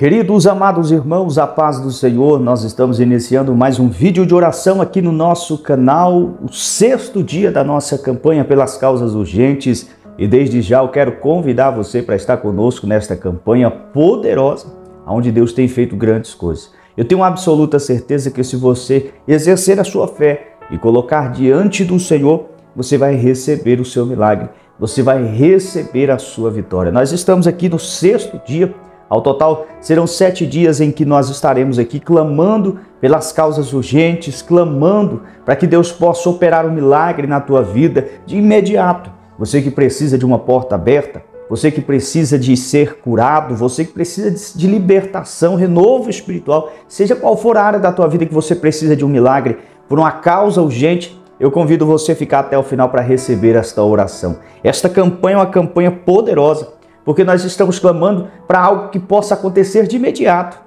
Queridos, amados irmãos, a paz do Senhor, nós estamos iniciando mais um vídeo de oração aqui no nosso canal, o 6º dia da nossa campanha pelas causas urgentes. E desde já eu quero convidar você para estar conosco nesta campanha poderosa, onde Deus tem feito grandes coisas. Eu tenho absoluta certeza que se você exercer a sua fé e colocar diante do Senhor, você vai receber o seu milagre, você vai receber a sua vitória. Nós estamos aqui no 6º dia. Ao total, serão 7 dias em que nós estaremos aqui clamando pelas causas urgentes, clamando para que Deus possa operar um milagre na tua vida de imediato. Você que precisa de uma porta aberta, você que precisa de ser curado, você que precisa de libertação, renovo espiritual, seja qual for a área da tua vida que você precisa de um milagre por uma causa urgente, eu convido você a ficar até o final para receber esta oração. Esta campanha é uma campanha poderosa, porque nós estamos clamando para algo que possa acontecer de imediato.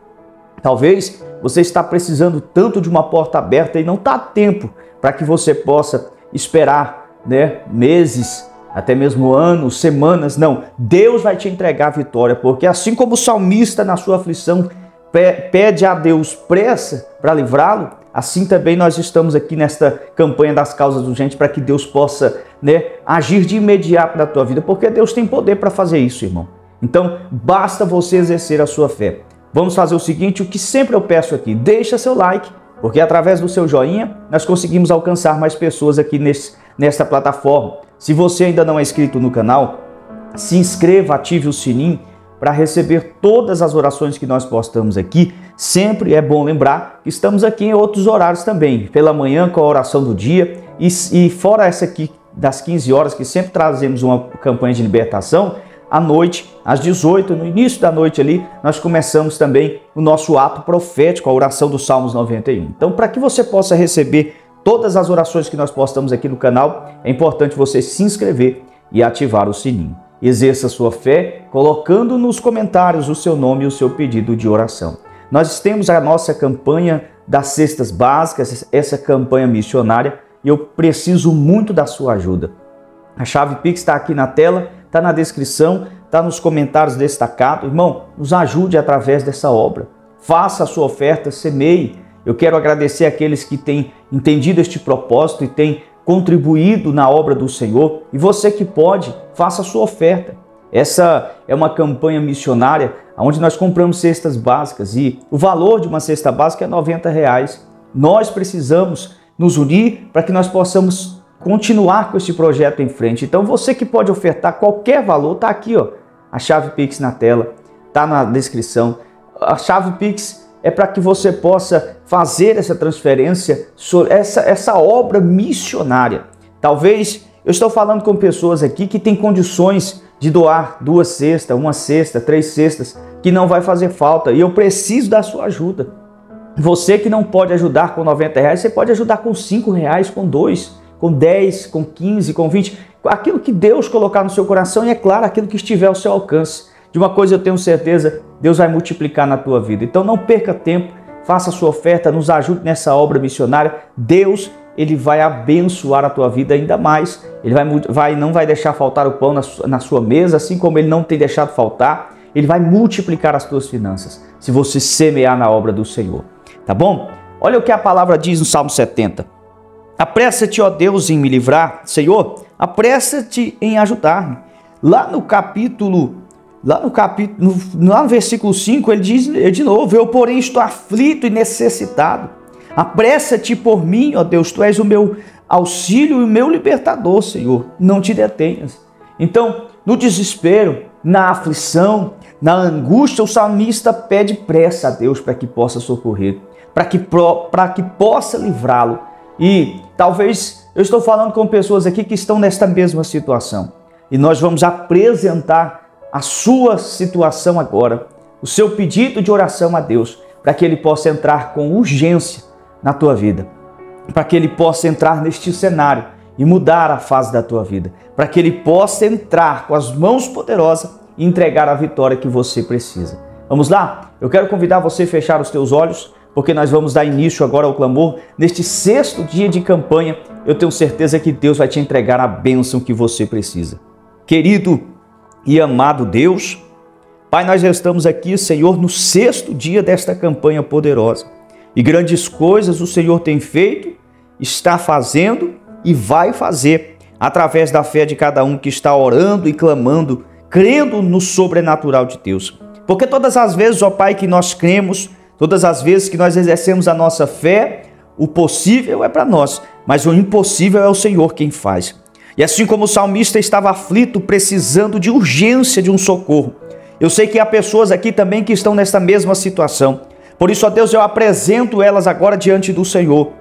Talvez você está precisando tanto de uma porta aberta e não está a tempo para que você possa esperar, né, meses, até mesmo anos, semanas. Não, Deus vai te entregar a vitória, porque assim como o salmista na sua aflição pede a Deus pressa para livrá-lo, assim também nós estamos aqui nesta campanha das causas urgentes para que Deus possa, né, agir de imediato na tua vida, porque Deus tem poder para fazer isso, irmão. Então, basta você exercer a sua fé. Vamos fazer o seguinte, o que sempre eu peço aqui, deixa seu like, porque através do seu joinha nós conseguimos alcançar mais pessoas aqui nesta plataforma. Se você ainda não é inscrito no canal, se inscreva, ative o sininho, para receber todas as orações que nós postamos aqui. Sempre é bom lembrar que estamos aqui em outros horários também, pela manhã com a oração do dia e fora essa aqui das 15 horas, que sempre trazemos uma campanha de libertação, à noite, às 18, no início da noite ali, nós começamos também o nosso ato profético, a oração do Salmos 91. Então, para que você possa receber todas as orações que nós postamos aqui no canal, é importante você se inscrever e ativar o sininho. Exerça sua fé, colocando nos comentários o seu nome e o seu pedido de oração. Nós temos a nossa campanha das cestas básicas, essa campanha missionária, e eu preciso muito da sua ajuda. A chave Pix está aqui na tela, está na descrição, está nos comentários destacados. Irmão, nos ajude através dessa obra. Faça a sua oferta, semeie. Eu quero agradecer aqueles que têm entendido este propósito e têm contribuído na obra do Senhor, e você que pode, faça a sua oferta. Essa é uma campanha missionária onde nós compramos cestas básicas e o valor de uma cesta básica é R$90. Nós precisamos nos unir para que nós possamos continuar com este projeto em frente. Então você que pode ofertar qualquer valor, está aqui, ó, a chave Pix na tela, está na descrição. A chave Pix é para que você possa fazer essa transferência, essa obra missionária. Talvez, eu estou falando com pessoas aqui que têm condições de doar 2 cestas, 1 cesta, 3 cestas, que não vai fazer falta, e eu preciso da sua ajuda. Você que não pode ajudar com R$90, você pode ajudar com R$5, com 2, com 10, com 15, com 20, aquilo que Deus colocar no seu coração e, é claro, aquilo que estiver ao seu alcance. De uma coisa eu tenho certeza, Deus vai multiplicar na tua vida. Então não perca tempo, faça a sua oferta, nos ajude nessa obra missionária. Deus, ele vai abençoar a tua vida ainda mais. Ele não vai deixar faltar o pão na sua mesa, assim como ele não tem deixado faltar. Ele vai multiplicar as tuas finanças, se você semear na obra do Senhor. Tá bom? Olha o que a palavra diz no Salmo 70. Apressa-te, ó Deus, em me livrar. Senhor, apressa-te em ajudar-me. Lá no versículo 5, ele diz de novo, eu, porém, estou aflito e necessitado. Apressa-te por mim, ó Deus, tu és o meu auxílio e o meu libertador, Senhor. Não te detenhas. Então, no desespero, na aflição, na angústia, o salmista pede pressa a Deus para que possa socorrer, para que possa livrá-lo. E talvez eu estou falando com pessoas aqui que estão nesta mesma situação. E nós vamos apresentar a sua situação agora, o seu pedido de oração a Deus, para que ele possa entrar com urgência na tua vida, para que ele possa entrar neste cenário e mudar a fase da tua vida, para que ele possa entrar com as mãos poderosas e entregar a vitória que você precisa. Vamos lá? Eu quero convidar você a fechar os teus olhos, porque nós vamos dar início agora ao clamor. Neste 6º dia de campanha, eu tenho certeza que Deus vai te entregar a bênção que você precisa. Querido e amado Deus, Pai, nós já estamos aqui, Senhor, no 6º dia desta campanha poderosa. E grandes coisas o Senhor tem feito, está fazendo e vai fazer, através da fé de cada um que está orando e clamando, crendo no sobrenatural de Deus. Porque todas as vezes, ó Pai, que nós cremos, todas as vezes que nós exercemos a nossa fé, o possível é para nós, mas o impossível é o Senhor quem faz. E assim como o salmista estava aflito, precisando de urgência de um socorro, eu sei que há pessoas aqui também que estão nessa mesma situação. Por isso, ó Deus, eu apresento elas agora diante do Senhor.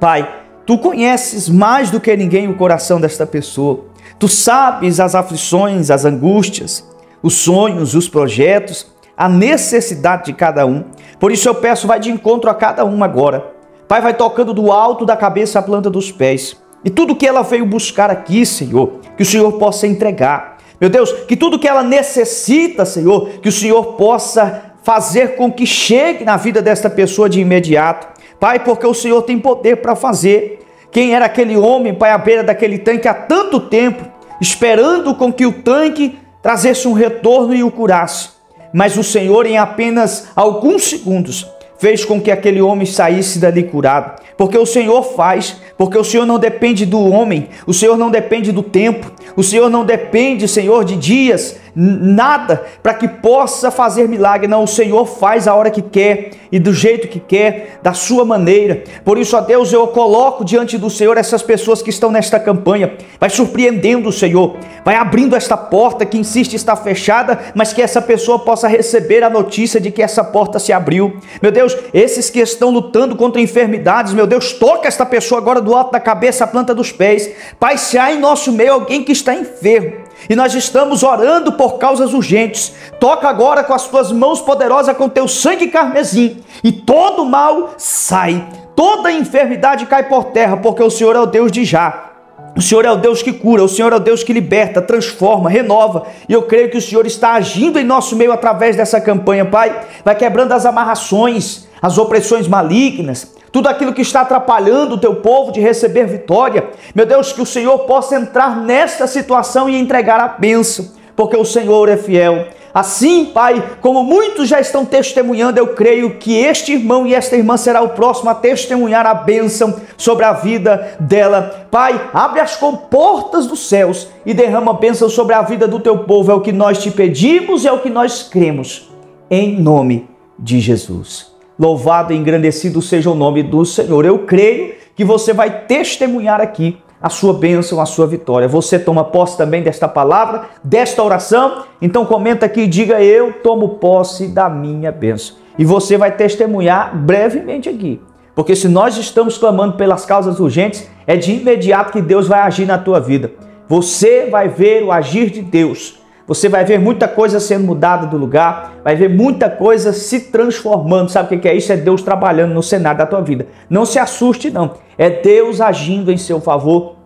Pai, Tu conheces mais do que ninguém o coração desta pessoa. Tu sabes as aflições, as angústias, os sonhos, os projetos, a necessidade de cada um. Por isso eu peço, vai de encontro a cada um agora. Pai, vai tocando do alto da cabeça à planta dos pés. E tudo que ela veio buscar aqui, Senhor, que o Senhor possa entregar. Meu Deus, que tudo que ela necessita, Senhor, que o Senhor possa fazer com que chegue na vida desta pessoa de imediato. Pai, porque o Senhor tem poder para fazer. Quem era aquele homem, Pai, à beira daquele tanque há tanto tempo, esperando com que o tanque trazesse um retorno e o curasse. Mas o Senhor, em apenas alguns segundos, fez com que aquele homem saísse dali curado. Porque o Senhor faz, porque o Senhor não depende do homem, o Senhor não depende do tempo, o Senhor não depende, Senhor, de dias, nada para que possa fazer milagre. Não, o Senhor faz a hora que quer e do jeito que quer, da sua maneira. Por isso, ó Deus, eu coloco diante do Senhor essas pessoas que estão nesta campanha. Vai surpreendendo o Senhor, vai abrindo esta porta que insiste estar fechada, mas que essa pessoa possa receber a notícia de que essa porta se abriu. Meu Deus, esses que estão lutando contra enfermidades, meu Deus, toca esta pessoa agora do alto da cabeça à planta dos pés. Pai, se há em nosso meio alguém que está enfermo, e nós estamos orando por causas urgentes, toca agora com as tuas mãos poderosas, com teu sangue carmesim, e todo mal sai, toda enfermidade cai por terra, porque o Senhor é o Deus de já. O Senhor é o Deus que cura, o Senhor é o Deus que liberta, transforma, renova. E eu creio que o Senhor está agindo em nosso meio através dessa campanha, Pai. Vai quebrando as amarrações, as opressões malignas, tudo aquilo que está atrapalhando o teu povo de receber vitória. Meu Deus, que o Senhor possa entrar nesta situação e entregar a bênção, porque o Senhor é fiel. Assim, Pai, como muitos já estão testemunhando, eu creio que este irmão e esta irmã será o próximo a testemunhar a bênção sobre a vida dela. Pai, abre as comportas dos céus e derrama a bênção sobre a vida do teu povo. É o que nós te pedimos e é o que nós cremos, em nome de Jesus. Louvado e engrandecido seja o nome do Senhor. Eu creio que você vai testemunhar aqui a sua bênção, a sua vitória. Você toma posse também desta palavra, desta oração? Então comenta aqui e diga: eu tomo posse da minha bênção. E você vai testemunhar brevemente aqui. Porque se nós estamos clamando pelas causas urgentes, é de imediato que Deus vai agir na tua vida. Você vai ver o agir de Deus. Você vai ver muita coisa sendo mudada do lugar, vai ver muita coisa se transformando. Sabe o que é isso? É Deus trabalhando no cenário da tua vida. Não se assuste, não. É Deus agindo em seu favor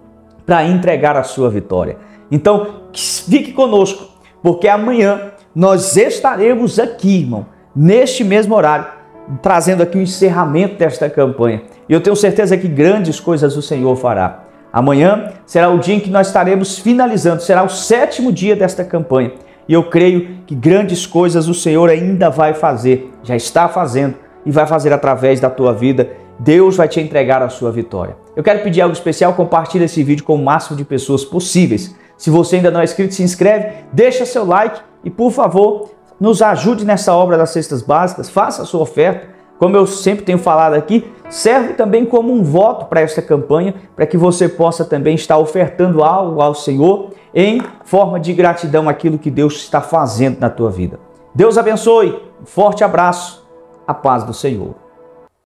para entregar a sua vitória. Então, fique conosco, porque amanhã nós estaremos aqui, irmão, neste mesmo horário, trazendo aqui o encerramento desta campanha. E eu tenho certeza que grandes coisas o Senhor fará. Amanhã será o dia em que nós estaremos finalizando, será o 7º dia desta campanha. E eu creio que grandes coisas o Senhor ainda vai fazer, já está fazendo e vai fazer através da tua vida. Deus vai te entregar a sua vitória. Eu quero pedir algo especial: compartilhe esse vídeo com o máximo de pessoas possíveis. Se você ainda não é inscrito, se inscreve, deixa seu like e, por favor, nos ajude nessa obra das cestas básicas, faça a sua oferta. Como eu sempre tenho falado aqui, serve também como um voto para esta campanha, para que você possa também estar ofertando algo ao Senhor em forma de gratidão aquilo que Deus está fazendo na tua vida. Deus abençoe, um forte abraço, a paz do Senhor.